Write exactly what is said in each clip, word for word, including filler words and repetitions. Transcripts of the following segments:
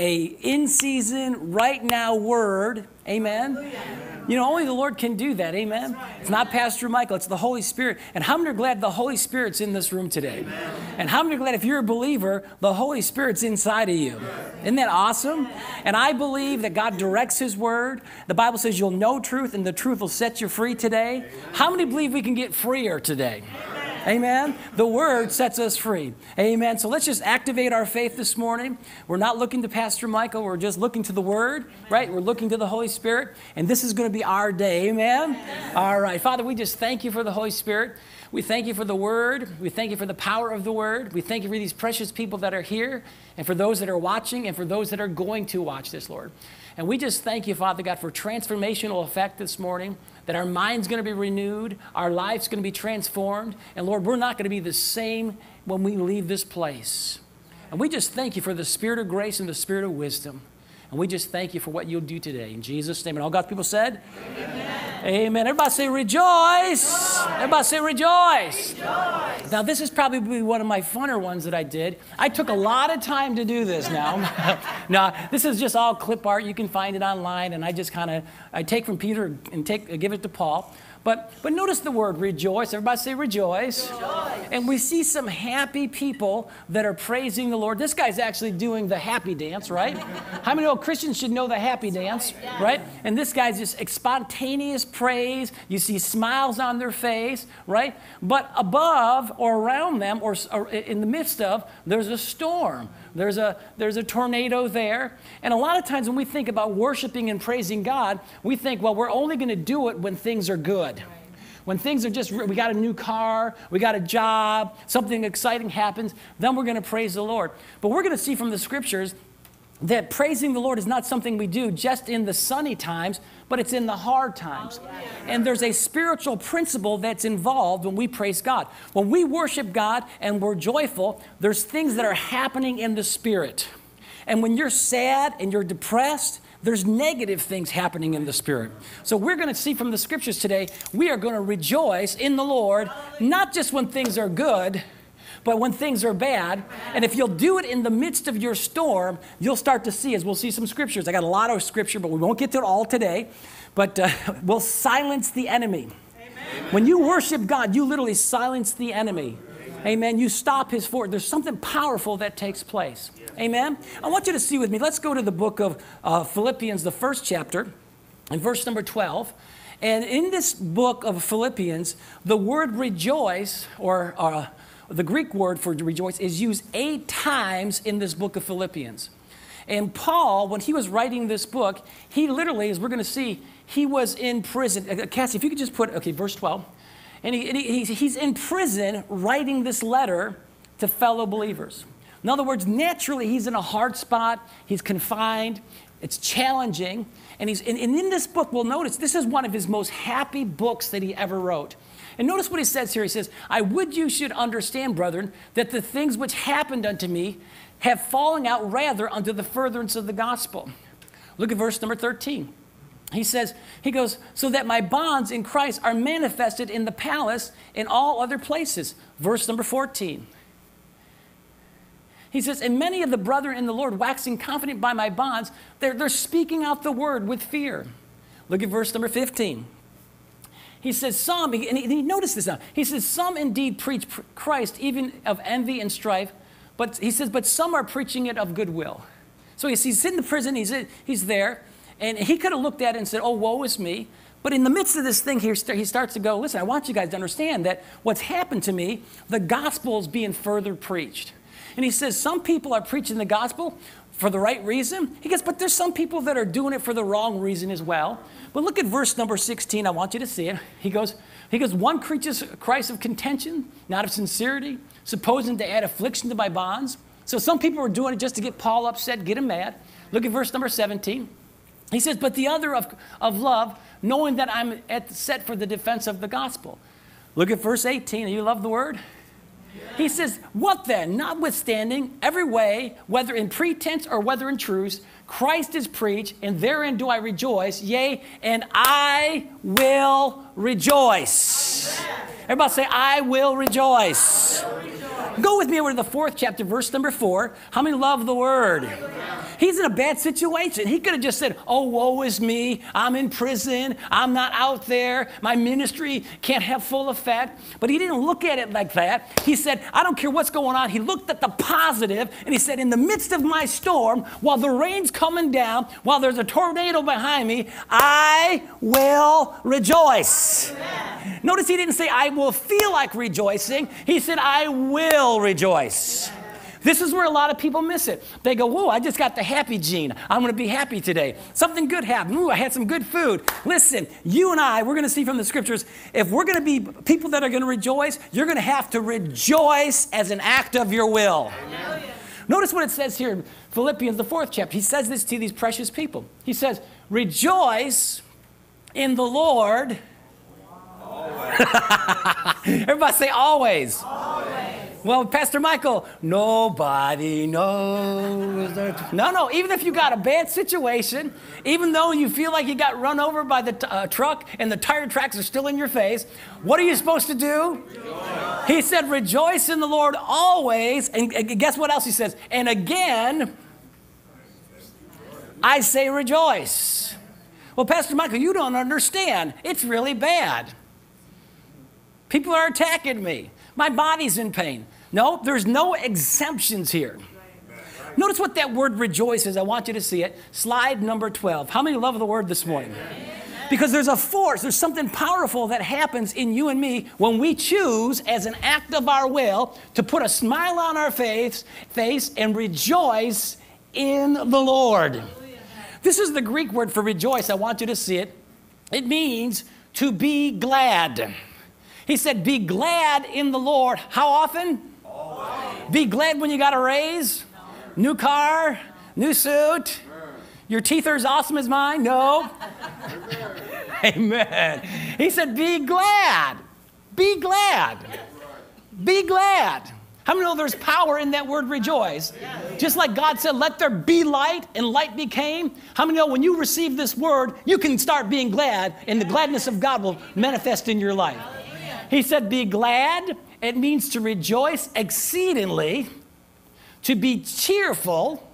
a in-season, right-now word. Amen. Hallelujah. You know, only the Lord can do that. Amen. Right. It's not Pastor Michael. It's the Holy Spirit. And how many are glad the Holy Spirit's in this room today? Amen. And how many are glad if you're a believer, the Holy Spirit's inside of you? Amen. Isn't that awesome? And I believe that God directs His word. The Bible says you'll know truth and the truth will set you free today. Amen. How many believe we can get freer today? Amen. Amen. The word sets us free. Amen. So let's just activate our faith this morning. We're not looking to Pastor Michael. We're just looking to the word, Amen. Right? We're looking to the Holy Spirit. And this is going to be our day. Amen? Amen. All right. Father, we just thank you for the Holy Spirit. We thank you for the word. We thank you for the power of the word. We thank you for these precious people that are here and for those that are watching and for those that are going to watch this, Lord. And we just thank you, Father God, for transformational effect this morning. That our mind's going to be renewed, our life's going to be transformed, and Lord, we're not going to be the same when we leave this place. And we just thank you for the spirit of grace and the spirit of wisdom. And we just thank you for what you'll do today. In Jesus' name. And all God's people said, Amen. Amen. Everybody say rejoice. Rejoice. Everybody say rejoice. Rejoice. Now, this is probably one of my funner ones that I did. I took a lot of time to do this now. Now, this is just all clip art. You can find it online. And I just kind of, I take from Peter and take, give it to Paul. But, but notice the word rejoice. Everybody say rejoice. Rejoice. And we see some happy people that are praising the Lord. This guy's actually doing the happy dance, right? How many old Christians should know the happy dance, yeah. right? And this guy's just spontaneous praise. You see smiles on their face, right? But above or around them or, or in the midst of, there's a storm. There's a, there's a tornado there. And a lot of times when we think about worshiping and praising God, we think, well, we're only going to do it when things are good. When things are just, we got a new car, we got a job, something exciting happens, then we're going to praise the Lord. But we're going to see from the scriptures that praising the Lord is not something we do just in the sunny times, but it's in the hard times. And there's a spiritual principle that's involved when we praise God. When we worship God and we're joyful, there's things that are happening in the spirit. And when you're sad and you're depressed, there's negative things happening in the spirit. So we're going to see from the scriptures today, we are going to rejoice in the Lord, not just when things are good, but when things are bad. And if you'll do it in the midst of your storm, you'll start to see, as we'll see some scriptures. I got a lot of scripture, but we won't get to it all today. But uh, we'll silence the enemy. Amen. When you worship God, you literally silence the enemy. Amen. You stop his force. There's something powerful that takes place. Amen. I want you to see with me. Let's go to the book of uh, Philippians, the first chapter, and verse number twelve. And in this book of Philippians, the word rejoice, or uh, the Greek word for rejoice, is used eight times in this book of Philippians. And Paul, when he was writing this book, he literally, as we're going to see, he was in prison. Uh, Cassie, if you could just put, okay, verse twelve. And, he, and he, he's in prison writing this letter to fellow believers. In other words, naturally, he's in a hard spot. He's confined. It's challenging. And, he's, and, and in this book, we'll notice this is one of his most happy books that he ever wrote. And notice what he says here. He says, I would you should understand, brethren, that the things which happened unto me have fallen out rather unto the furtherance of the gospel. Look at verse number thirteen. He says, he goes, so that my bonds in Christ are manifested in the palace in all other places. Verse number fourteen. He says, and many of the brethren in the Lord, waxing confident by my bonds, they're, they're speaking out the word with fear. Look at verse number fifteen. He says, some, and he, he noticed this now. He says, some indeed preach Christ even of envy and strife, but he says, but some are preaching it of goodwill. So he's, he's in the prison, he's, in, he's there, and he could have looked at it and said, oh, woe is me. But in the midst of this thing here, he starts to go, listen, I want you guys to understand that what's happened to me, the gospel is being further preached. And he says, some people are preaching the gospel for the right reason. He goes, but there's some people that are doing it for the wrong reason as well. But look at verse number sixteen. I want you to see it. He goes, he goes, one preaches Christ of contention, not of sincerity, supposing to add affliction to my bonds. So some people were doing it just to get Paul upset, get him mad. Look at verse number seventeen. He says, but the other of, of love, knowing that I'm at, set for the defense of the gospel. Look at verse eighteen. You love the word? He says, what then? Notwithstanding, every way, whether in pretense or whether in truth, Christ is preached, and therein do I rejoice, yea, and I will rejoice. Everybody say, I will rejoice. I will rejoice. Go with me over to the fourth chapter, verse number four. How many love the word? He's in a bad situation. He could have just said, oh, woe is me. I'm in prison. I'm not out there. My ministry can't have full effect. But he didn't look at it like that. He said, I don't care what's going on. He looked at the positive, and he said, in the midst of my storm, while the rain's coming down, while there's a tornado behind me, I will rejoice. Amen. Notice he didn't say, I will feel like rejoicing. He said, I will rejoice. Amen. This is where a lot of people miss it. They go, whoa, I just got the happy gene. I'm going to be happy today. Something good happened. Ooh, I had some good food. Listen, you and I, we're going to see from the scriptures, if we're going to be people that are going to rejoice, you're going to have to rejoice as an act of your will. Amen. Notice what it says here in Philippians, the fourth chapter. He says this to these precious people. He says, rejoice in the Lord. Always. Everybody say always. Always. Well, Pastor Michael, nobody knows. No, no, even if you got a bad situation, even though you feel like you got run over by the t uh, truck and the tire tracks are still in your face, what are you supposed to do? Rejoice. He said, rejoice in the Lord always. And, and guess what else he says? And again, I say rejoice. Well, Pastor Michael, you don't understand. It's really bad. People are attacking me. My body's in pain. No, there's no exemptions here. Notice what that word rejoice is. I want you to see it. Slide number twelve. How many love the word this morning? Because there's a force. There's something powerful that happens in you and me when we choose as an act of our will to put a smile on our face, face and rejoice in the Lord. This is the Greek word for rejoice. I want you to see it. It means to be glad. He said, be glad in the Lord. How often? Always. Be glad when you got a raise, no. New car, no. New suit. Amen. Your teeth are as awesome as mine? No. Amen. Amen. He said, be glad. Be glad. Be glad. How many know there's power in that word rejoice? Yeah. Just like God said, let there be light, and light became. How many know when you receive this word, you can start being glad, and the gladness of God will manifest in your life. He said, be glad. It means to rejoice exceedingly, to be cheerful.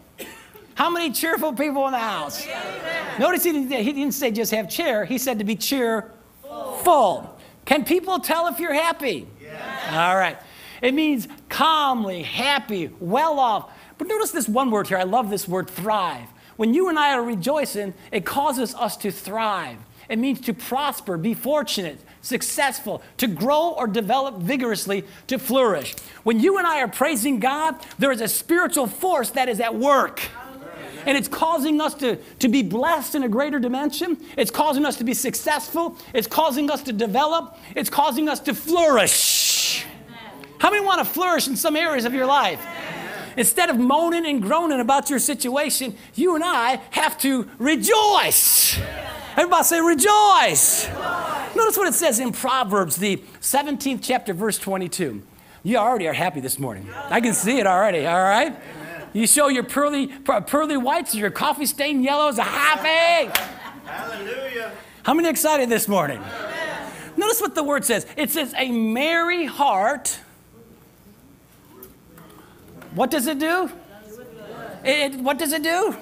How many cheerful people in the house? Amen. Notice he didn't, he didn't say just have cheer. He said to be cheerful. Can people tell if you're happy? Yes. All right. It means calmly, happy, well off. But notice this one word here. I love this word, thrive. When you and I are rejoicing, it causes us to thrive. It means to prosper, be fortunate, successful, to grow or develop vigorously, to flourish. When you and I are praising God, there is a spiritual force that is at work. And it's causing us to, to be blessed in a greater dimension. It's causing us to be successful. It's causing us to develop. It's causing us to flourish. How many want to flourish in some areas of your life? Instead of moaning and groaning about your situation, you and I have to rejoice. Everybody say rejoice. Rejoice. Notice what it says in Proverbs, the seventeenth chapter, verse twenty-two. You already are happy this morning. I can see it already, all right? Amen. You show your pearly, pearly whites or your coffee-stained yellows are happy. Hallelujah. How many are excited this morning? Amen. Notice what the word says. It says a merry heart. What does it do? It, it, what does it do?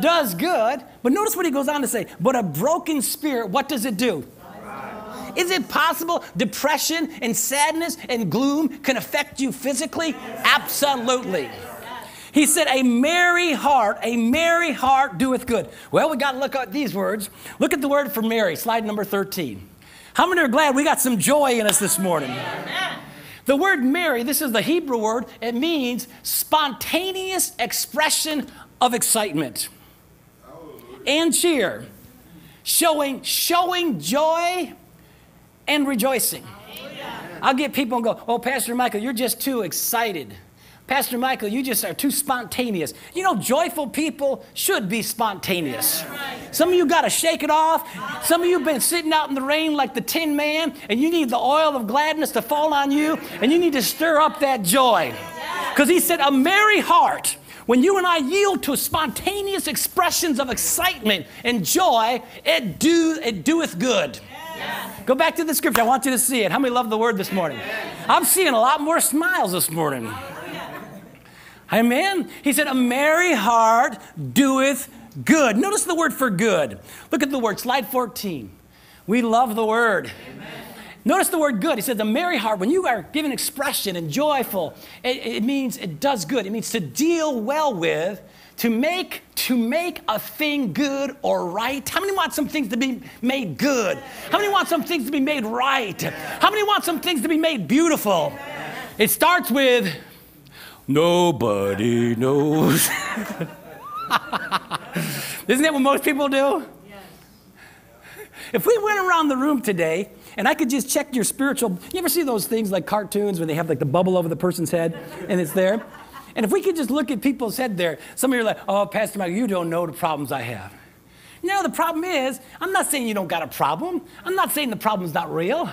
Does good. But notice what he goes on to say. But a broken spirit, what does it do? Right. Is it possible depression and sadness and gloom can affect you physically? Yes. Absolutely. Yes. He said, a merry heart, a merry heart doeth good. Well, we got to look at these words. Look at the word for merry, slide number thirteen. How many are glad we got some joy in us this morning? Amen. The word merry, this is the Hebrew word. It means spontaneous expression of excitement and cheer, showing showing joy and rejoicing. Amen. I'll get people and go, oh, Pastor Michael, you're just too excited. Pastor Michael, you just are too spontaneous. You know, joyful people should be spontaneous. Yeah, right. Some of you got to shake it off. Some of you have been sitting out in the rain like the Tin Man, and you need the oil of gladness to fall on you, and you need to stir up that joy. Because he said, a merry heart. When you and I yield to spontaneous expressions of excitement and joy, it, do, it doeth good. Yes. Go back to the scripture. I want you to see it. How many love the word this morning? Yes. I'm seeing a lot more smiles this morning. Amen. He said, a merry heart doeth good. Notice the word for good. Look at the word, slide fourteen. We love the word. Amen. Notice the word good. He said, the merry heart, when you are given expression and joyful, it, it means it does good. It means to deal well with, to make, to make a thing good or right. How many want some things to be made good? How many want some things to be made right? How many want some things to be made beautiful? It starts with, nobody knows. Isn't that what most people do? Yes. If we went around the room today, and I could just check your spiritual, you ever see those things like cartoons when they have like the bubble over the person's head and it's there? And if we could just look at people's head there, some of you are like, oh, Pastor Michael, you don't know the problems I have. No, the problem is, I'm not saying you don't got a problem. I'm not saying the problem's not real.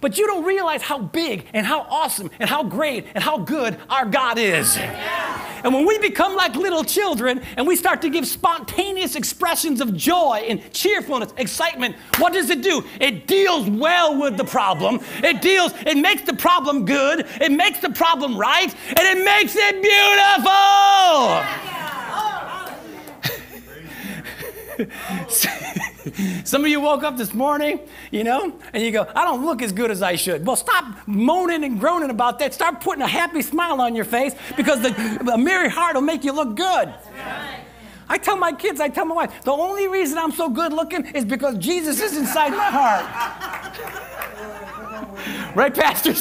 But you don't realize how big and how awesome and how great and how good our God is. Yeah. And when we become like little children and we start to give spontaneous expressions of joy and cheerfulness, excitement, what does it do? It deals well with the problem. It deals, it makes the problem good. It makes the problem right. And it makes it beautiful. Yeah. Oh. Some of you woke up this morning, you know, and you go, I don't look as good as I should. Well, stop moaning and groaning about that. Start putting a happy smile on your face, because the, a merry heart will make you look good. Right. I tell my kids, I tell my wife, the only reason I'm so good looking is because Jesus is inside my heart. Right, Pastor?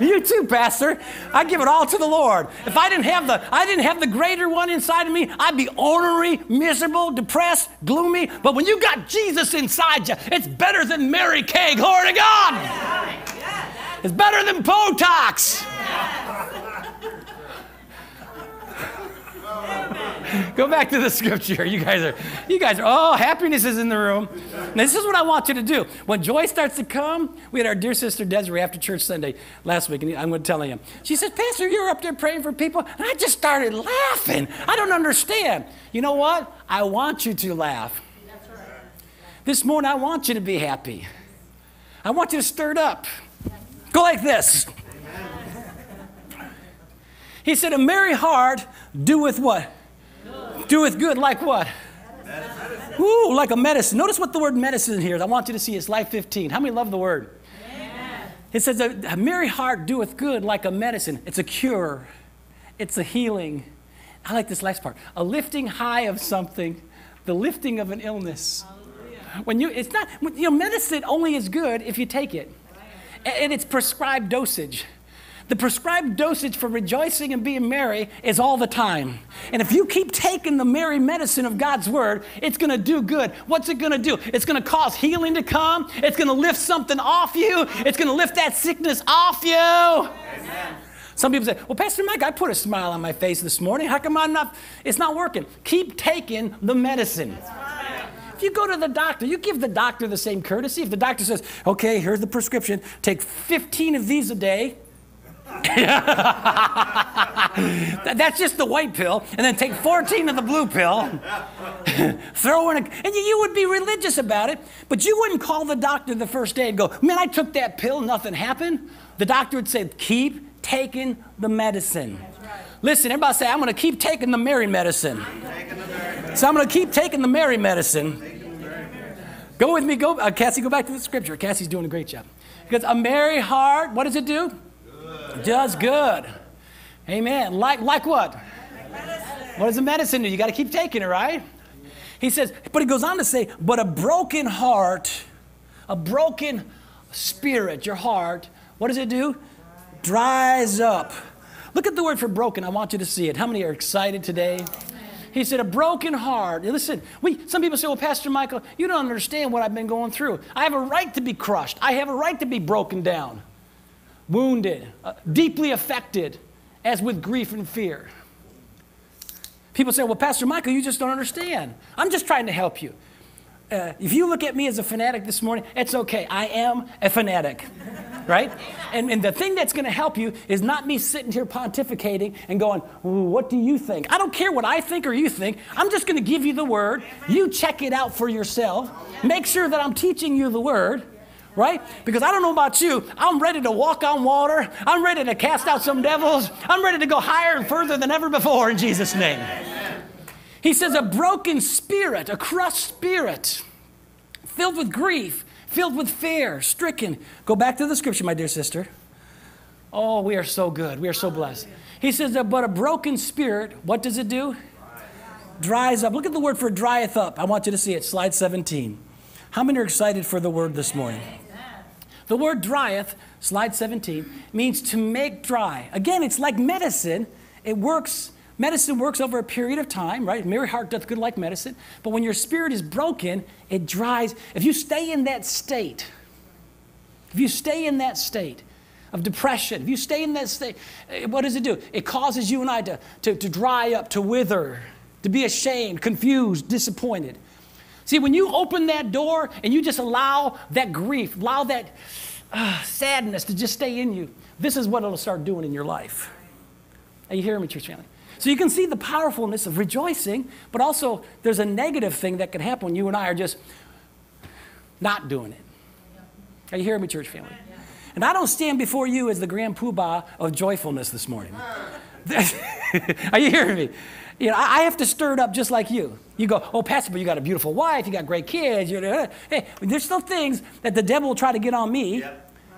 You too, Pastor. I give it all to the Lord. If I didn't have the, I didn't have the greater one inside of me, I'd be ornery, miserable, depressed, gloomy. But when you got Jesus inside you, it's better than Mary Kay. Glory to God. It's better than Botox. Go back to the scripture. You guys are, you guys are, oh, happiness is in the room. Now, this is what I want you to do. When joy starts to come, we had our dear sister Desiree after church Sunday last week, and I'm going to tell you. She said, Pastor, you were up there praying for people, and I just started laughing. I don't understand. You know what? I want you to laugh. That's right. This morning, I want you to be happy. I want you to stir it up. Go like this. He said, a merry heart doeth what? Doeth good, like what? Medicine. Ooh, like a medicine. Notice what the word medicine here is. I want you to see it. It's slide fifteen. How many love the word? Amen. It says, a, a merry heart doeth good like a medicine. It's a cure. It's a healing. I like this last part. A lifting high of something. The lifting of an illness. Hallelujah. When you, it's not, you know, medicine only is good if you take it. Right. And it's prescribed dosage. The prescribed dosage for rejoicing and being merry is all the time. And if you keep taking the merry medicine of God's word, it's going to do good. What's it going to do? It's going to cause healing to come. It's going to lift something off you. It's going to lift that sickness off you. Amen. Some people say, well, Pastor Mike, I put a smile on my face this morning. How come I'm not, it's not working? Keep taking the medicine. If you go to the doctor, you give the doctor the same courtesy. If the doctor says, okay, here's the prescription. Take fifteen of these a day. That's just the white pill, and then take fourteen of the blue pill, throw in a, and you, you would be religious about it, but you wouldn't call the doctor the first day and go, man, I took that pill, nothing happened. The doctor would say, keep taking the medicine. Right. Listen, everybody say, I'm going to keep taking the merry medicine. The so I'm going to keep taking the merry medicine. The go with me, go, uh, Cassie, go back to the scripture. Cassie's doing a great job. Because a merry heart, what does it do? Does good. Amen. Like, like what? Medicine. What does the medicine do? You got to keep taking it, right? He says, but he goes on to say, but a broken heart, a broken spirit, your heart, what does it do? Dries up. Look at the word for broken. I want you to see it. How many are excited today? He said, a broken heart. Listen, we, some people say, well, Pastor Michael, you don't understand what I've been going through. I have a right to be crushed. I have a right to be broken down. Wounded, uh, deeply affected, as with grief and fear. People say, well, Pastor Michael, you just don't understand. I'm just trying to help you. Uh, if you look at me as a fanatic this morning, it's okay. I am a fanatic, right? And, and the thing that's going to help you is not me sitting here pontificating and going, what do you think? I don't care what I think or you think. I'm just going to give you the word. You check it out for yourself. Make sure that I'm teaching you the word. Right? Because I don't know about you, I'm ready to walk on water. I'm ready to cast out some devils. I'm ready to go higher and further than ever before in Jesus' name. He says a broken spirit, a crushed spirit, filled with grief, filled with fear, stricken. Go back to the scripture, my dear sister. Oh, we are so good. We are so blessed. He says that but a broken spirit, what does it do? Dries up. Look at the word for drieth up. I want you to see it. Slide seventeen. How many are excited for the word this morning? The word drieth, slide seventeen, means to make dry. Again, it's like medicine. It works, medicine works over a period of time, right? Merry heart doth good like medicine. But when your spirit is broken, it dries. If you stay in that state, if you stay in that state of depression, if you stay in that state, what does it do? It causes you and I to, to, to dry up, to wither, to be ashamed, confused, disappointed. See, when you open that door and you just allow that grief, allow that uh, sadness to just stay in you, this is what it'll start doing in your life. Are you hearing me, church family? So you can see the powerfulness of rejoicing, but also there's a negative thing that can happen when you and I are just not doing it. Are you hearing me, church family? And I don't stand before you as the grand poobah of joyfulness this morning. Are you hearing me? You know, I have to stir it up just like you. You go, oh, Pastor, but you got a beautiful wife. You got great kids. You know, hey, there's still things that the devil will try to get on me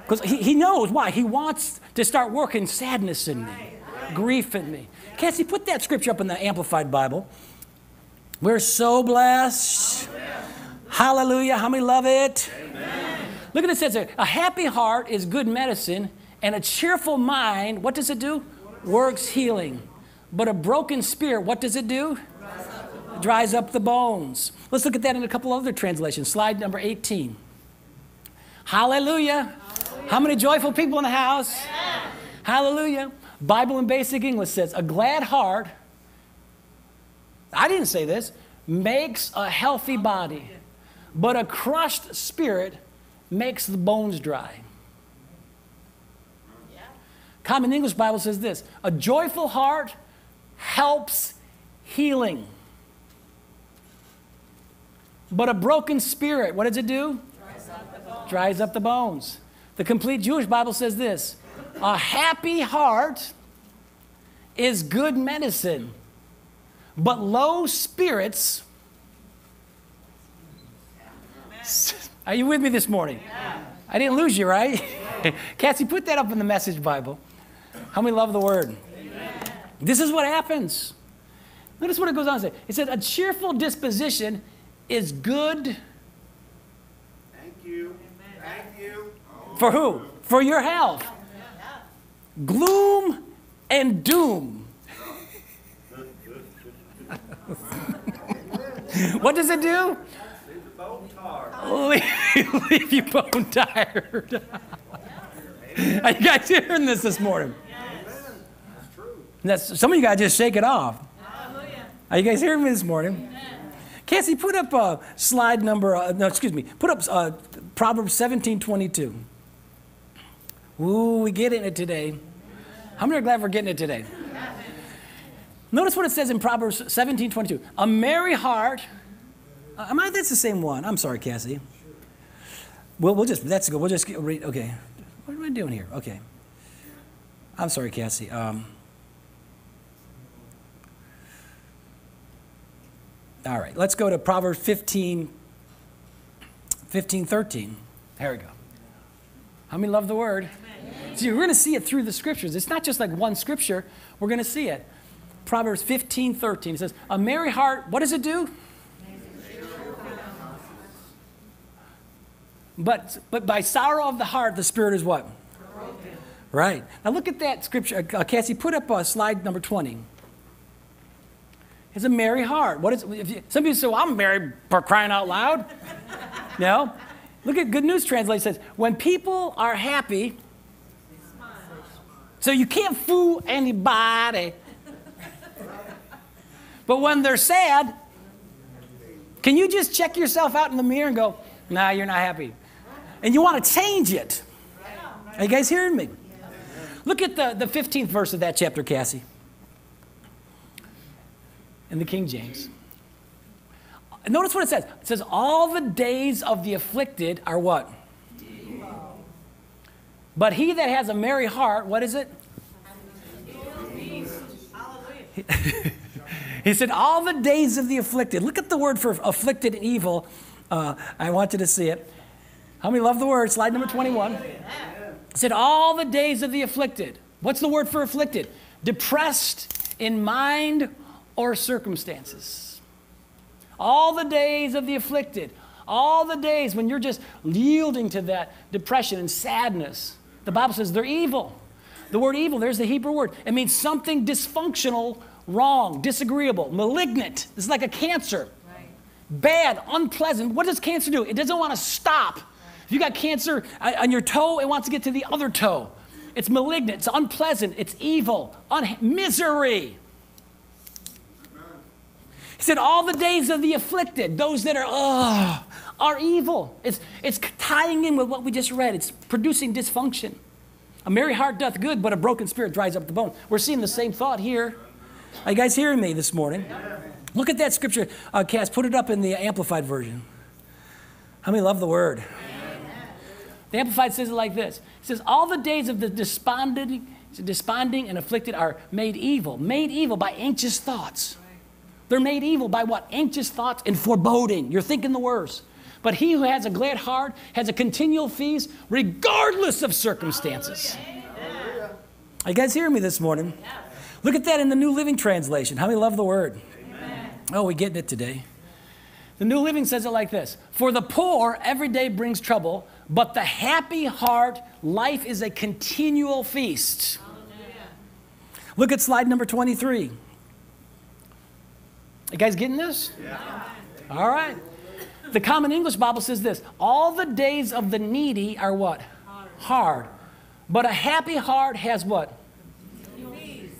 because yep. he, he knows why. He wants to start working sadness in me, right. Right. Grief in me. Yep. Cassie, put that scripture up in the Amplified Bible. We're so blessed. Amen. Hallelujah. How many love it? Amen. Look at it. It says, a happy heart is good medicine, and a cheerful mind, what does it do? Works healing. But a broken spirit, what does it do? Dries up the bones. Let's look at that in a couple other translations. Slide number eighteen. Hallelujah. Hallelujah. How many joyful people in the house? Yeah. Hallelujah. Bible in Basic English says, a glad heart, I didn't say this, makes a healthy body, but a crushed spirit makes the bones dry. Yeah. Common English Bible says this, a joyful heart helps healing. But a broken spirit, what does it do? Dries up the bones. Dries up the bones. The Complete Jewish Bible says this, a happy heart is good medicine, but low spirits. Are you with me this morning? Yeah. I didn't lose you, right? Cassie, put that up in the Message Bible. How many love the word? Amen. This is what happens. Notice what it goes on to say. It says, a cheerful disposition is good. Thank you. Thank you. For who? For your health. Gloom and doom. What does it do? Leave the bone tired. Leave you bone tired. Are you guys hearing this this morning? Yes. That's true. That's, some of you guys just shake it off. Hallelujah. Are you guys hearing me this morning? Amen. Cassie, put up uh, slide number, uh, no, excuse me, put up uh, Proverbs seventeen twenty-two. Ooh, we're getting it today. How many are glad we're getting it today? Notice what it says in Proverbs seventeen twenty-two. A merry heart, uh, am I, that's the same one. I'm sorry, Cassie. We'll, we'll just, that's good, we'll just read, okay. What am I doing here? Okay. I'm sorry, Cassie. Um, All right, let's go to Proverbs fifteen, fifteen, thirteen. Here we go. How many love the word? Amen. See, we're going to see it through the scriptures. It's not just like one scripture. We're going to see it. Proverbs fifteen, thirteen. It says, a merry heart, what does it do? But, but by sorrow of the heart, the spirit is what? Broken. Right. Now look at that scripture. Uh, Cassie, put up uh, slide number twenty. It's a merry heart. What is, if you, some people say, well, I'm merry for crying out loud. No. Look at Good News Translation. It says, when people are happy, smile. So you can't fool anybody. But when they're sad, can you just check yourself out in the mirror and go, nah, you're not happy. And you want to change it. Are you guys hearing me? Look at the, the fifteenth verse of that chapter, Cassie. In the King James. Notice what it says. It says, all the days of the afflicted are what? Deep. But he that has a merry heart, what is it? He said, all the days of the afflicted. Look at the word for afflicted and evil. Uh, I want you to see it. How many love the word? Slide number twenty-one. It said, all the days of the afflicted. What's the word for afflicted? Depressed in mind or circumstances. All the days of the afflicted. All the days when you're just yielding to that depression and sadness. The Bible says they're evil. The word evil, there's the Hebrew word. It means something dysfunctional, wrong, disagreeable, malignant. It's like a cancer. Right. Bad, unpleasant. What does cancer do? It doesn't want to stop. Right. If you got cancer on your toe, it wants to get to the other toe. It's malignant, it's unpleasant, it's evil, un misery. He said, all the days of the afflicted, those that are, oh, are evil. It's, it's tying in with what we just read. It's producing dysfunction. A merry heart doth good, but a broken spirit dries up the bone. We're seeing the same thought here. Are you guys hearing me this morning? Look at that scripture, uh, Cass. Put it up in the Amplified version. How many love the word? The Amplified says it like this. It says, all the days of the desponding, desponding and afflicted are made evil. Made evil by anxious thoughts. They're made evil by what? Anxious thoughts and foreboding. You're thinking the worst. But he who has a glad heart has a continual feast regardless of circumstances. Hallelujah. Are you guys hearing me this morning? Yeah. Look at that in the New Living Translation. How many love the word? Amen. Oh, we're getting it today. The New Living says it like this. For the poor, every day brings trouble, but the happy heart, life is a continual feast. Hallelujah. Look at slide number twenty-three. You guys getting this? Yeah. All right. The Common English Bible says this. All the days of the needy are what? Hard. Hard. But a happy heart has what? Feast.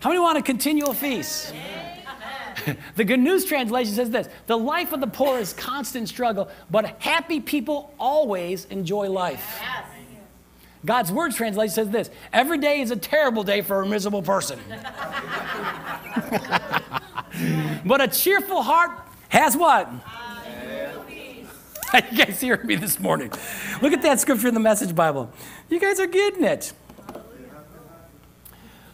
How many want a continual feast? Yeah. The Good News Translation says this. The life of the poor is constant struggle, but happy people always enjoy life. Yes. God's Word Translation says this. Every day is a terrible day for a miserable person. But a cheerful heart has what? You guys hearing me this morning? Look at that scripture in the Message Bible. You guys are getting it.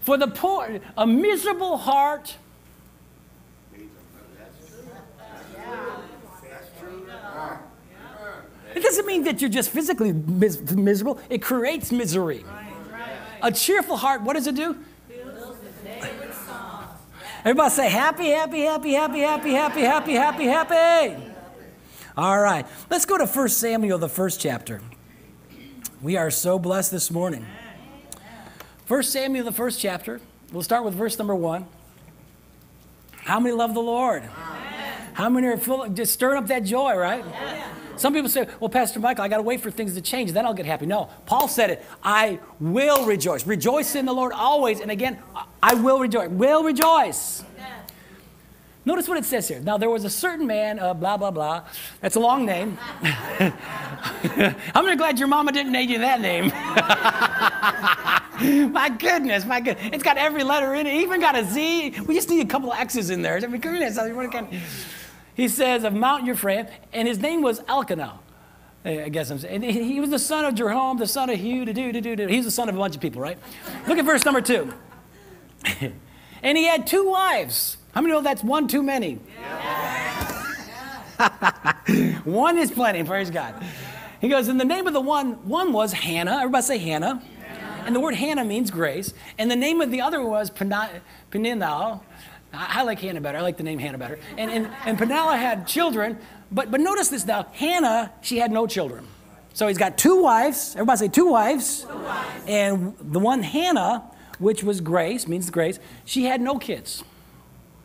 For the poor, a miserable heart. It doesn't mean that you're just physically mis miserable. It creates misery. A cheerful heart, what does it do? Everybody say happy, happy, happy, happy, happy, happy, happy, happy, happy. All right. Let's go to First Samuel, the first chapter. We are so blessed this morning. First Samuel, the first chapter. We'll start with verse number one. How many love the Lord? How many are full of, just stirring up that joy, right? Some people say, well, Pastor Michael, I got to wait for things to change. Then I'll get happy. No, Paul said it. I will rejoice. Rejoice in the Lord always. And again, I will rejoice. Will rejoice. Amen. Notice what it says here. Now, there was a certain man, uh, blah, blah, blah. That's a long name. I'm really glad your mama didn't name you that name. My goodness, my goodness. It's got every letter in it. Even got a Z. We just need a couple of X's in there. I mean, goodness. I mean, kind of... He says, of Mount Ephraim, and his name was Elkanah, I guess I'm saying. And he was the son of Jeroham, the son of Hugh, to do, to do, to do. He's the son of a bunch of people, right? Look at verse number two. And he had two wives. How many know that's one too many? Yeah. One is plenty, praise God. He goes, and the name of the one, one was Hannah. Everybody say Hannah. Yeah. And the word Hannah means grace. And the name of the other was Peninnah. I like Hannah better. I like the name Hannah better. And, and, and Peninnah had children, but, but notice this now. Hannah, she had no children. So he's got two wives. Everybody say two wives. Two wives. And the one Hannah, which was grace, means grace, she had no kids.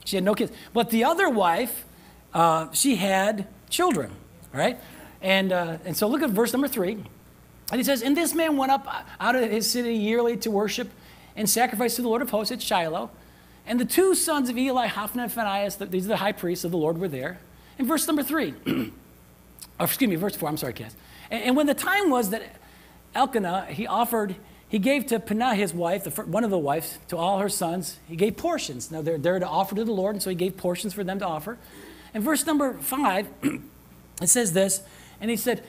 She had no kids. But the other wife, uh, she had children, right? And, uh, and so look at verse number three. And he says, and this man went up out of his city yearly to worship and sacrifice to the Lord of hosts at Shiloh. And the two sons of Eli, Hophni and Phinehas, these are the high priests of the Lord, were there. And verse number three, or excuse me, verse four, I'm sorry, Cass. And, and when the time was that Elkanah, he offered, he gave to Peninnah his wife, the, one of the wives, to all her sons, he gave portions. Now they're, they're to offer to the Lord, and so he gave portions for them to offer. And verse number five, it says this, and he said,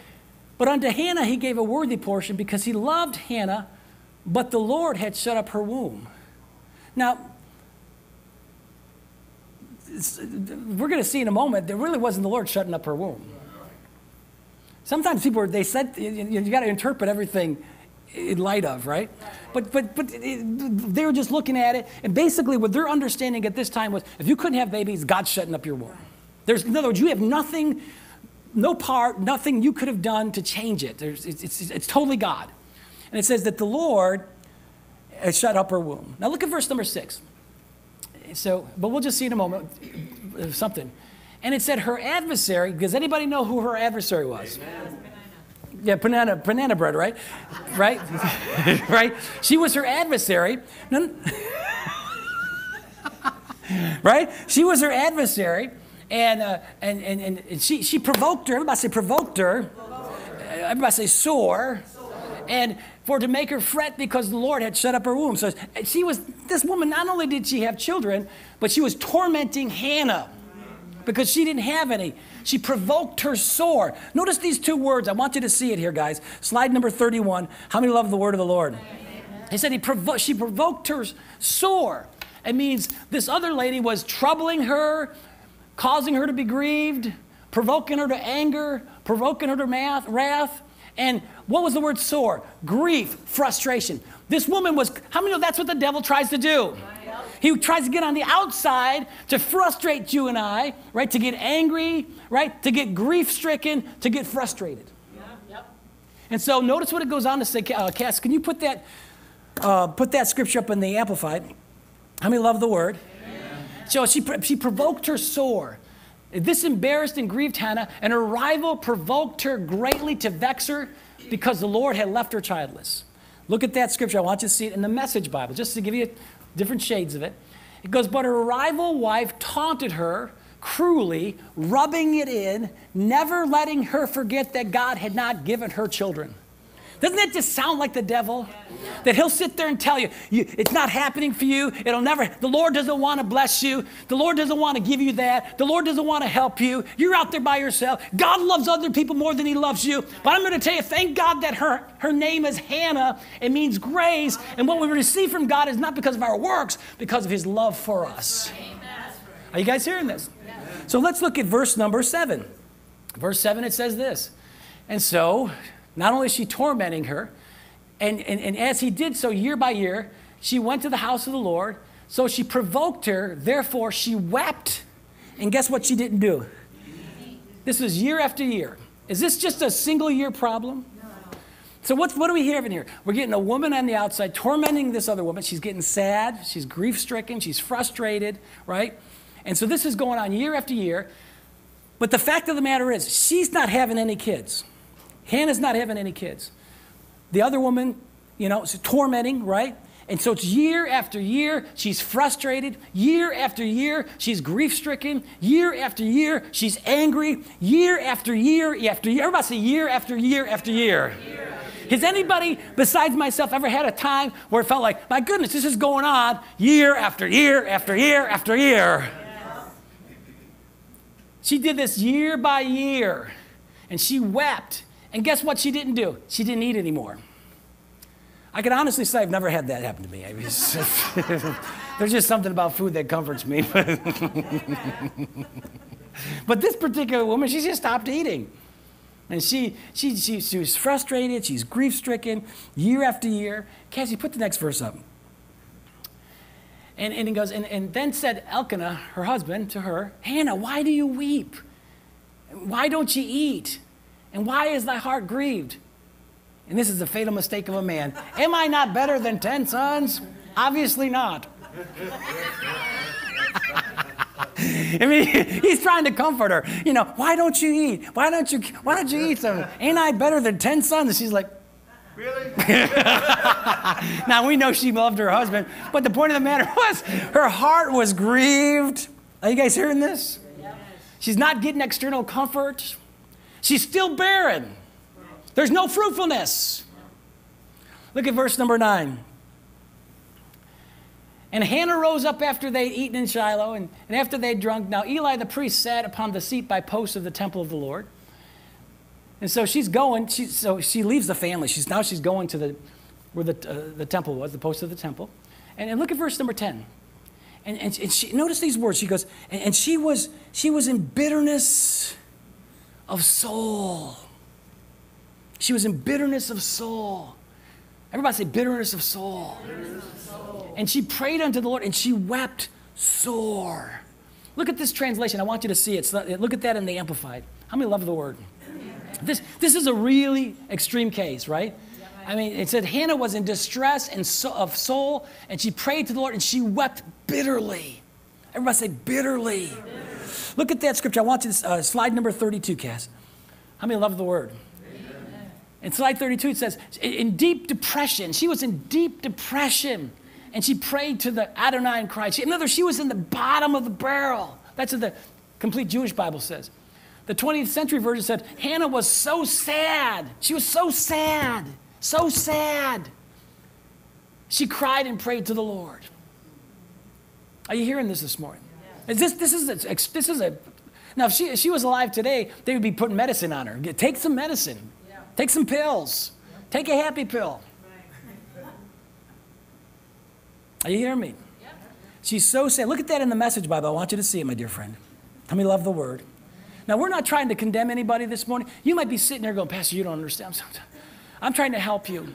But unto Hannah he gave a worthy portion, because he loved Hannah, but the Lord had shut up her womb. Now, we're going to see in a moment, there really wasn't the Lord shutting up her womb. Sometimes people, are, they said, you've got to interpret everything in light of, right? But, but, but they were just looking at it, and basically what their understanding at this time was, if you couldn't have babies, God's shutting up your womb. There's, in other words, you have nothing, no part, nothing you could have done to change it. There's, it's, it's, it's totally God. And it says that the Lord has shut up her womb. Now look at verse number six. So, but we'll just see in a moment something. And it said her adversary. Does anybody know who her adversary was? Amen. Yeah, banana, banana bread, right? Right? Right? She was her adversary. Right? She was her adversary. And, uh, and, and, and she, she provoked her. Everybody say provoked her. Everybody say sore. And for to make her fret, because the Lord had shut up her womb. So she was, this woman, not only did she have children, but she was tormenting Hannah because she didn't have any. She provoked her sore. Notice these two words. I want you to see it here, guys. Slide number thirty-one. How many love the word of the Lord? Amen. He said he provo- she provoked her sore. It means this other lady was troubling her, causing her to be grieved, provoking her to anger, provoking her to math, wrath. And what was the word sore? Grief, frustration. This woman was, how many know that's what the devil tries to do? He tries to get on the outside to frustrate you and I, right? To get angry, right? To get grief-stricken, to get frustrated. Yeah. Yep. And so notice what it goes on to say. Uh, Cass, can you put that, uh, put that scripture up in the Amplified? How many love the word? Yeah. So she, she provoked her sore. This embarrassed and grieved Hannah, and her rival provoked her greatly to vex her, because the Lord had left her childless. Look at that scripture. I want you to see it in the Message Bible, just to give you different shades of it. It goes, but her rival wife taunted her cruelly, rubbing it in, never letting her forget that God had not given her children. Doesn't that just sound like the devil? That he'll sit there and tell you, you, it's not happening for you. It'll never, the Lord doesn't want to bless you. The Lord doesn't want to give you that. The Lord doesn't want to help you. You're out there by yourself. God loves other people more than he loves you. But I'm going to tell you, thank God that her, her name is Hannah. It means grace. And what we receive from God is not because of our works, because of his love for us. Are you guys hearing this? So let's look at verse number seven. Verse seven, it says this. And so, not only is she tormenting her, and, and, and as he did so year by year, she went to the house of the Lord, so she provoked her, therefore she wept, and guess what she didn't do? This was year after year. Is this just a single year problem? No. So what, what are we having here? We're getting a woman on the outside tormenting this other woman. She's getting sad, she's grief-stricken, she's frustrated, right? And so this is going on year after year, but the fact of the matter is, she's not having any kids. Hannah's not having any kids. The other woman, you know, it's tormenting, right? And so it's year after year, she's frustrated. Year after year, she's grief-stricken. Year after year, she's angry. Year after year after year. Everybody say year after year after year. year. Has anybody besides myself ever had a time where it felt like, my goodness, this is going on year after year after year after year? Yes. She did this year by year, and she wept. And guess what she didn't do? She didn't eat anymore. I can honestly say I've never had that happen to me. I mean, there's just something about food that comforts me. But this particular woman, she just stopped eating. And she, she, she, she was frustrated. She's grief-stricken year after year. Cassie, put the next verse up. And, and it goes, and, and then said Elkanah, her husband, to her, Hannah, why do you weep? Why don't you eat? And why is thy heart grieved? And this is the fatal mistake of a man. Am I not better than ten sons? Obviously not. I mean, he's trying to comfort her. You know, why don't you eat? Why don't you, why don't you eat some? Ain't I better than ten sons? And she's like, really? Now, we know she loved her husband, but the point of the matter was her heart was grieved. Are you guys hearing this? Yes. She's not getting external comfort. She's still barren. There's no fruitfulness. Look at verse number nine. And Hannah rose up after they'd eaten in Shiloh, and, and after they'd drunk. Now Eli the priest sat upon the seat by posts of the temple of the Lord. And so she's going, she, so she leaves the family. She's, now she's going to the, where the, uh, the temple was, the post of the temple. And, and look at verse number ten. And, and, and she, notice these words. She goes, and, and she, was, she was in bitterness of soul. She was in bitterness of soul. Everybody say bitterness of soul. Bitterness of soul. And she prayed unto the Lord, and she wept sore. Look at this translation. I want you to see it. So look at that in the Amplified. How many love the word? This, this is a really extreme case, right? I mean, it said Hannah was in distress and so, of soul, and she prayed to the Lord, and she wept bitterly. Everybody say bitterly. Bitterly. Look at that scripture. I want you to, uh, slide number thirty-two, Cass. How many love the word? Amen. In slide thirty-two, it says, in deep depression. She was in deep depression, and she prayed to the Adonai and cried. She, in other words, she was in the bottom of the barrel. That's what the Complete Jewish Bible says. The twentieth century version said, Hannah was so sad. She was so sad, so sad. She cried and prayed to the Lord. Are you hearing this this morning? Is this, this, is a, this is a, now if she, if she was alive today, they would be putting medicine on her. Take some medicine. Yeah. Take some pills. Yeah. Take a happy pill. Right. Are you hearing me? Yeah. She's so sad. Look at that in the Message Bible. I want you to see it, my dear friend. Let me love the word. Now, we're not trying to condemn anybody this morning. You might be sitting there going, Pastor, you don't understand. I'm trying to help you.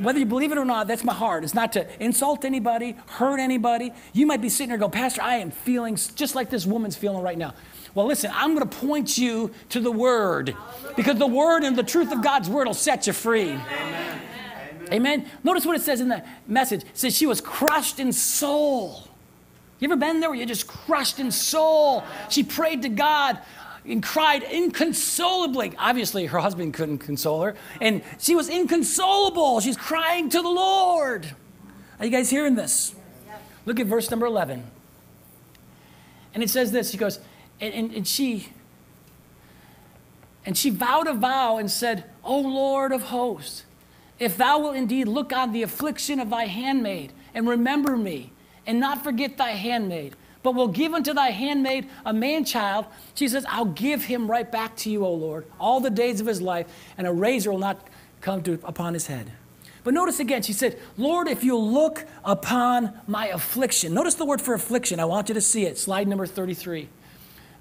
Whether you believe it or not, that's my heart. It's not to insult anybody, hurt anybody. You might be sitting there going, Pastor, I am feeling just like this woman's feeling right now. Well, listen, I'm going to point you to the Word, because the Word and the truth of God's Word will set you free. Amen. Amen. Amen. Notice what it says in the Message. It says she was crushed in soul. You ever been there where you're just crushed in soul? She prayed to God and cried inconsolably. Obviously, her husband couldn't console her. And she was inconsolable. She's crying to the Lord. Are you guys hearing this? Look at verse number eleven. And it says this. She goes, and, and, and she, and she vowed a vow and said, O Lord of hosts, if thou wilt indeed look on the affliction of thy handmaid and remember me, and not forget thy handmaid, but will give unto thy handmaid a man-child. She says, I'll give him right back to you, O Lord, all the days of his life, and a razor will not come to, upon his head. But notice again, she said, Lord, if you'll look upon my affliction. Notice the word for affliction. I want you to see it. Slide number thirty-three.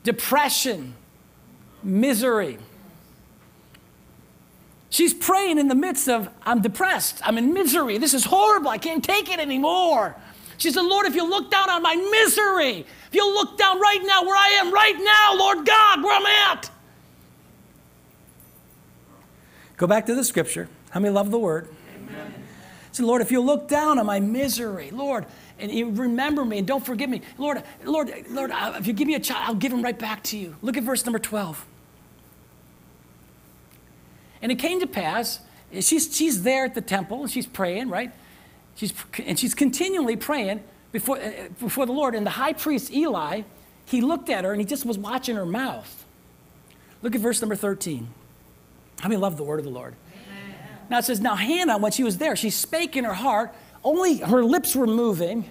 Depression, misery. She's praying in the midst of, I'm depressed. I'm in misery. This is horrible. I can't take it anymore. She said, Lord, if you look down on my misery, if you look down right now where I am right now, Lord God, where I'm at. Go back to the scripture. How many love the word? Amen. Say, Lord, if you look down on my misery, Lord, and you remember me and don't forget me. Lord, Lord, Lord, if you give me a child, I'll give him right back to you. Look at verse number twelve. And it came to pass, she's, she's there at the temple, and she's praying, right? She's, and she's continually praying before, before the Lord. And the high priest, Eli, he looked at her, and he just was watching her mouth. Look at verse number thirteen. How many love the word of the Lord? Amen. Now it says, now Hannah, when she was there, she spake in her heart. Only her lips were moving.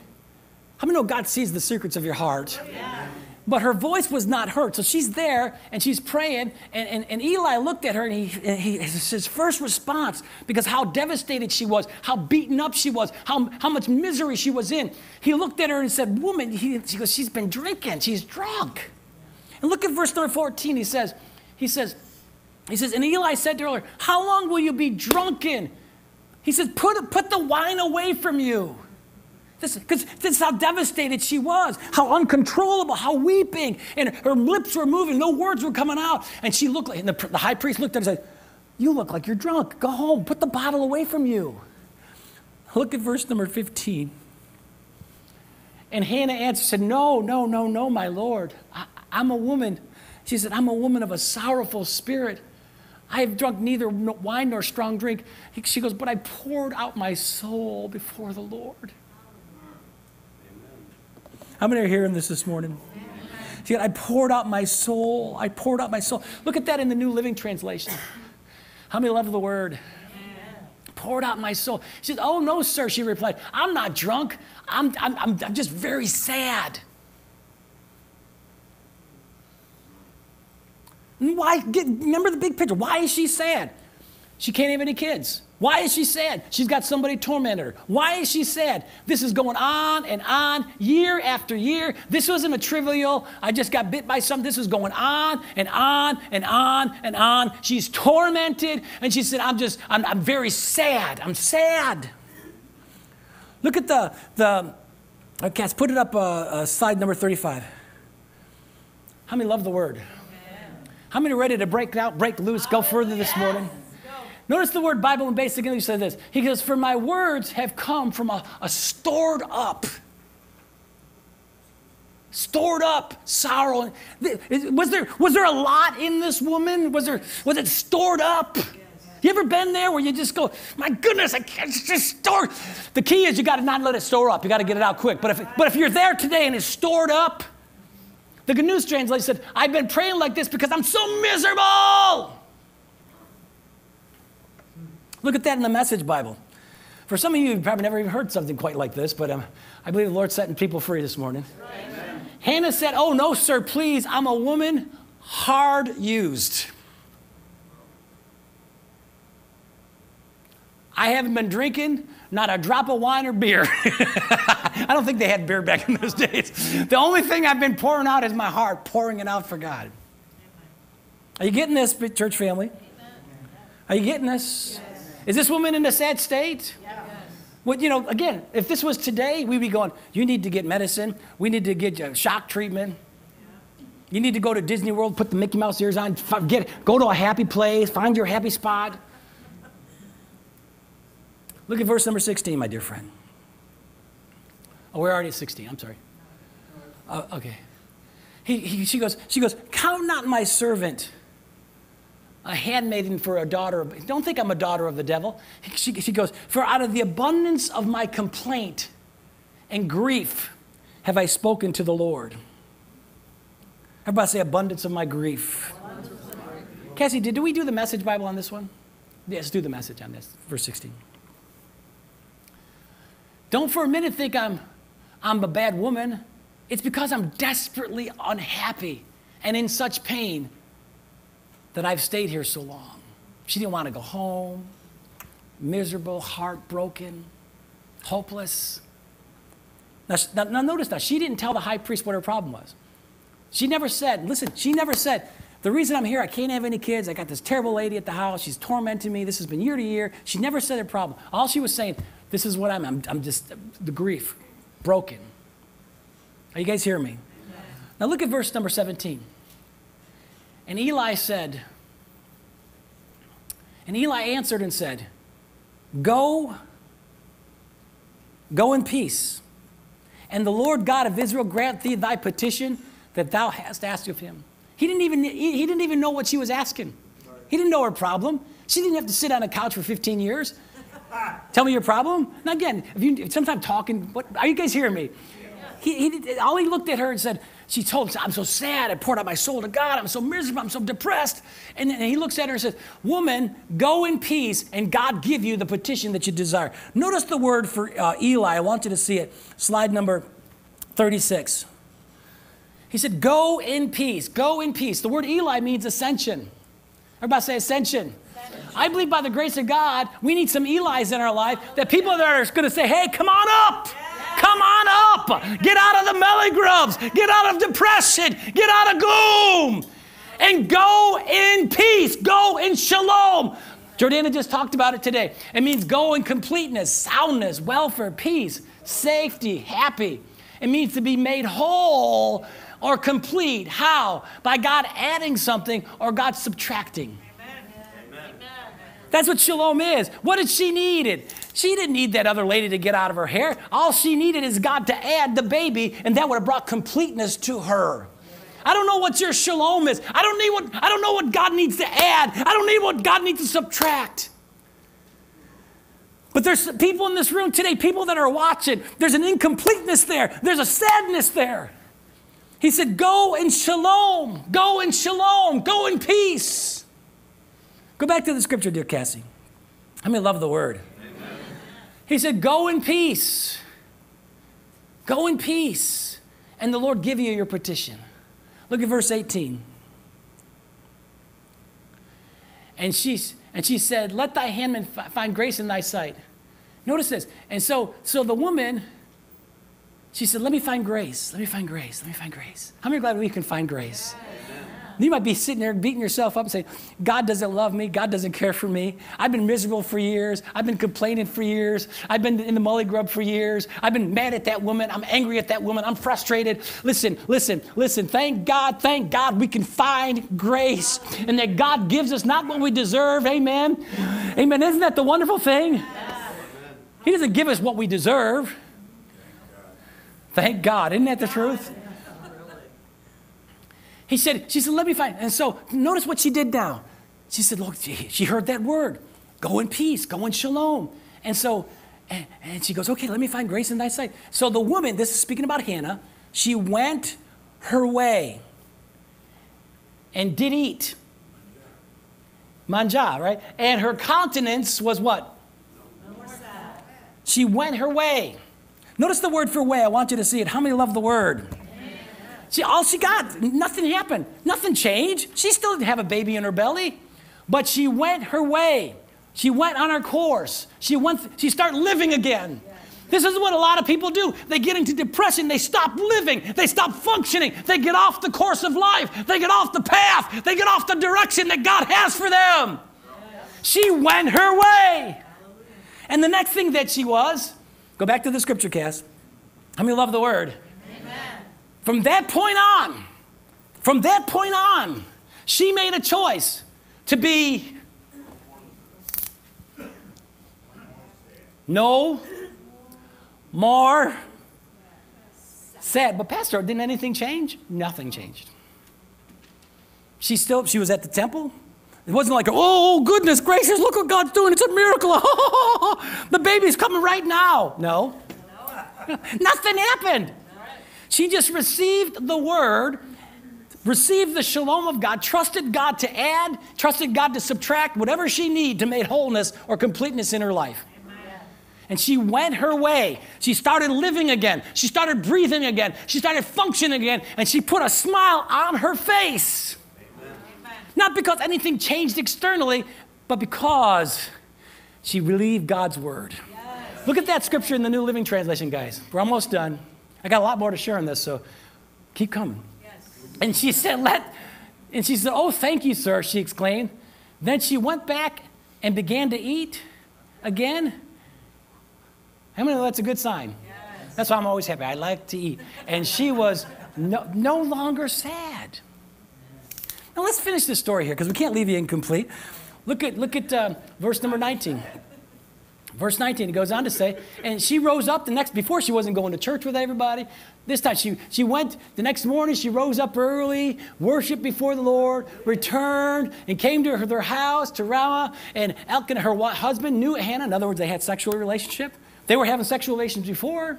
How many know God sees the secrets of your heart? Yeah. But her voice was not heard. So she's there, and she's praying, and, and, and Eli looked at her, and, he, and he, his first response, because how devastated she was, how beaten up she was, how, how much misery she was in, he looked at her and said, woman, he, she goes, she's been drinking, she's drunk. And look at verse number fourteen, he says, he says, he says, and Eli said to her, how long will you be drunken? He says, put, put the wine away from you. This, 'cause this is how devastated she was, how uncontrollable, how weeping. And her lips were moving. No words were coming out. And she looked like, and the, the high priest looked at her and said, you look like you're drunk. Go home. Put the bottle away from you. Look at verse number fifteen. And Hannah answered, said, no, no, no, no, my Lord. I, I'm a woman. She said, I'm a woman of a sorrowful spirit. I have drunk neither wine nor strong drink. She goes, but I poured out my soul before the Lord. How many are hearing this this morning? She said, I poured out my soul. I poured out my soul. Look at that in the New Living Translation. How many love the word? Amen. Poured out my soul. She said, oh, no, sir, she replied. I'm not drunk. I'm, I'm, I'm, I'm just very sad. Why? Get, remember the big picture. Why is she sad? She can't have any kids. Why is she sad? She's got somebody tormenting her. Why is she sad? This is going on and on, year after year. This wasn't a trivial, I just got bit by something. This was going on and on and on and on. She's tormented, and she said, I'm just, I'm, I'm very sad. I'm sad. Look at the, the okay, let's put it up, uh, uh, slide number thirty-five. How many love the word? Yeah. How many are ready to break out, break loose, oh, go further yes. this morning? Notice the word Bible in Basic English says this. He goes, for my words have come from a, a stored up, stored up sorrow. Was there, was there a lot in this woman? Was there, was it stored up? Yes. You ever been there where you just go, my goodness, I can't just store. The key is you got to not let it store up. You got to get it out quick. But if, but if you're there today and it's stored up, the Good News Translation said, I've been praying like this because I'm so miserable. Look at that in the Message Bible. For some of you, you've probably never even heard something quite like this, but um, I believe the Lord's setting people free this morning. Amen. Hannah said, oh, no, sir, please, I'm a woman hard used. I haven't been drinking, not a drop of wine or beer. I don't think they had beer back in those days. The only thing I've been pouring out is my heart, pouring it out for God. Are you getting this, church family? Are you getting this? Yes. Is this woman in a sad state? Yes. Well, you know, again, if this was today, we'd be going, you need to get medicine. We need to get you shock treatment. Yeah. You need to go to Disney World, put the Mickey Mouse ears on, get, go to a happy place, find your happy spot. Look at verse number sixteen, my dear friend. Oh, we're already at sixteen. I'm sorry. Uh, okay. He, he, she goes, she goes, count not my servant a handmaiden for a daughter. Of, don't think I'm a daughter of the devil. She, she goes, for out of the abundance of my complaint and grief have I spoken to the Lord. Everybody say abundance of my grief. Abundance of my grief. Cassie, did we do the Message Bible on this one? Yes, do the Message on this, verse sixteen. Don't for a minute think I'm, I'm a bad woman. It's because I'm desperately unhappy and in such pain that I've stayed here so long. She didn't want to go home, miserable, heartbroken, hopeless. Now, now notice that she didn't tell the high priest what her problem was. She never said, listen, she never said, the reason I'm here, I can't have any kids, I got this terrible lady at the house, she's tormenting me, this has been year to year. She never said her problem. All she was saying, this is what I'm, I'm, I'm just, the grief, broken. Are you guys hearing me? Yes. Now look at verse number seventeen. And Eli said, and Eli answered and said, Go, go in peace, and the Lord God of Israel grant thee thy petition that thou hast asked of him. He didn't even, he didn't even know what she was asking. He didn't know her problem. She didn't have to sit on a couch for fifteen years. Tell me your problem. Now again, if you sometimes talking, what, are you guys hearing me? He, he, all he looked at her and said, she told him, I'm so sad, I poured out my soul to God, I'm so miserable, I'm so depressed. And then he looks at her and says, woman, go in peace, and God give you the petition that you desire. Notice the word for uh, Eli, I want you to see it, slide number thirty-six. He said, go in peace, go in peace. The word Eli means ascension. Everybody say ascension. Ascension. I believe by the grace of God, we need some Elis in our life, that people that are going to say, hey, come on up. Yeah. Come on up. Get out of the melly grubs. Get out of depression. Get out of gloom. And go in peace. Go in shalom. Jordana just talked about it today. It means go in completeness, soundness, welfare, peace, safety, happy. It means to be made whole or complete. How? By God adding something or God subtracting. That's what shalom is. What did she need? She didn't need that other lady to get out of her hair. All she needed is God to add the baby, and that would have brought completeness to her. I don't know what your shalom is. I don't need what, I don't know what God needs to add. I don't need what God needs to subtract. But there's people in this room today, people that are watching, there's an incompleteness there. There's a sadness there. He said, go in shalom. Go in shalom. Go in peace. Go back to the scripture, dear Cassie. I mean, love the word. Amen. He said, go in peace. Go in peace. And the Lord give you your petition. Look at verse eighteen. And she, and she said, let thy handmaid find grace in thy sight. Notice this. And so, so the woman, she said, let me find grace. Let me find grace. Let me find grace. How many are glad we can find grace? You might be sitting there beating yourself up and saying, God doesn't love me. God doesn't care for me. I've been miserable for years. I've been complaining for years. I've been in the mully grub for years. I've been mad at that woman. I'm angry at that woman. I'm frustrated. Listen, listen, listen. Thank God, thank God we can find grace and that God gives us not what we deserve. Amen. Amen. Isn't that the wonderful thing? He doesn't give us what we deserve. Thank God. Isn't that the truth? He said, she said, let me find. And so notice what she did now. She said, look, she heard that word. Go in peace. Go in shalom. And so, and, and she goes, okay, let me find grace in thy sight. So the woman, this is speaking about Hannah, she went her way and did eat. Manjah, right? And her countenance was what? No more sad. She went her way. Notice the word for way. I want you to see it. How many love the word? She, all she got, nothing happened. Nothing changed. She still didn't have a baby in her belly. But she went her way. She went on her course. She, went, she started living again. Yes. This is what a lot of people do. They get into depression. They stop living. They stop functioning. They get off the course of life. They get off the path. They get off the direction that God has for them. Yes. She went her way. Hallelujah. And the next thing that she was, go back to the scripture, Cass. How many love the word? Amen. From that point on, from that point on, she made a choice to be no more sad. But Pastor, didn't anything change? Nothing changed. She still, she was at the temple. It wasn't like, oh, goodness gracious, look what God's doing. It's a miracle. The baby's coming right now. No. Nothing happened. She just received the word, received the shalom of God, trusted God to add, trusted God to subtract whatever she needed to make wholeness or completeness in her life. Amen. And she went her way. She started living again. She started breathing again. She started functioning again. And she put a smile on her face. Amen. Not because anything changed externally, but because she believed God's word. Yes. Look at that scripture in the New Living Translation, guys. We're almost done. I got a lot more to share on this, so keep coming. Yes. And she said, let, and she said, oh, thank you, sir, she exclaimed. Then she went back and began to eat again. How many know that's a good sign? Yes. That's why I'm always happy. I like to eat. And she was no, no longer sad. Now, let's finish this story here because we can't leave you incomplete. Look at, look at um, verse number nineteen. Verse nineteen, it goes on to say, and she rose up the next, before she wasn't going to church with everybody. This time she, she went, the next morning she rose up early, worshiped before the Lord, returned, and came to her, their house, to Ramah, and Elkanah, her husband, knew Hannah. In other words, they had sexual relationship. They were having sexual relations before,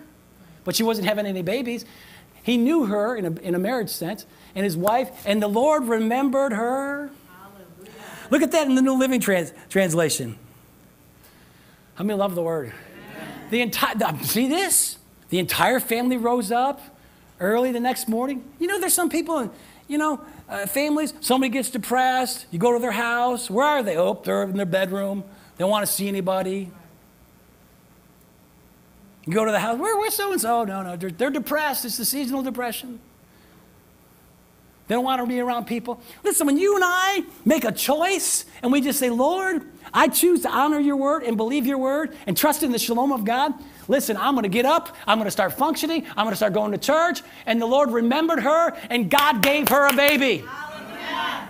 but she wasn't having any babies. He knew her in a, in a marriage sense, and his wife, and the Lord remembered her. Hallelujah. Look at that in the New Living Trans Translation. How many love the word? Amen. The entire, see this? The entire family rose up early the next morning. You know, there's some people, in, you know, uh, families, somebody gets depressed. You go to their house. Where are they? Oh, they're in their bedroom. They don't want to see anybody. You go to the house. Where, where's so-and-so? No, no, they're, they're depressed. It's the seasonal depression. They don't want to be around people. Listen, when you and I make a choice and we just say, Lord, I choose to honor your word and believe your word and trust in the shalom of God. Listen, I'm going to get up. I'm going to start functioning. I'm going to start going to church. And the Lord remembered her and God gave her a baby. Hallelujah.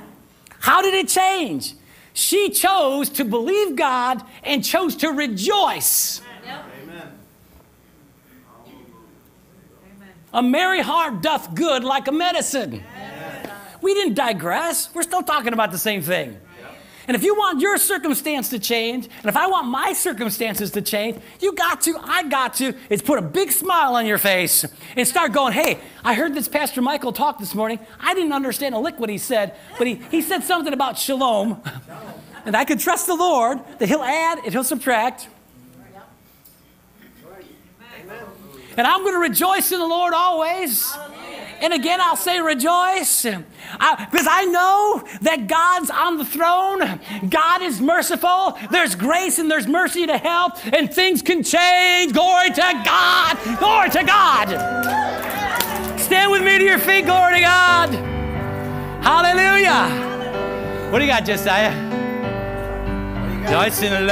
How did it change? She chose to believe God and chose to rejoice. Amen. A merry heart doth good like a medicine. We didn't digress. We're still talking about the same thing. Yeah. And if you want your circumstance to change, and if I want my circumstances to change, you got to, I got to, is put a big smile on your face and start going, hey, I heard this Pastor Michael talk this morning. I didn't understand a lick what he said, but he, he said something about shalom. And I can trust the Lord that he'll add and he'll subtract. And I'm going to rejoice in the Lord always. Hallelujah. And again, I'll say rejoice, because I know that God's on the throne. God is merciful. There's grace and there's mercy to help, and things can change. Glory to God. Glory to God. Stand with me to your feet. Glory to God. Hallelujah. What do you got, Jessiah? Joyce in the Lord.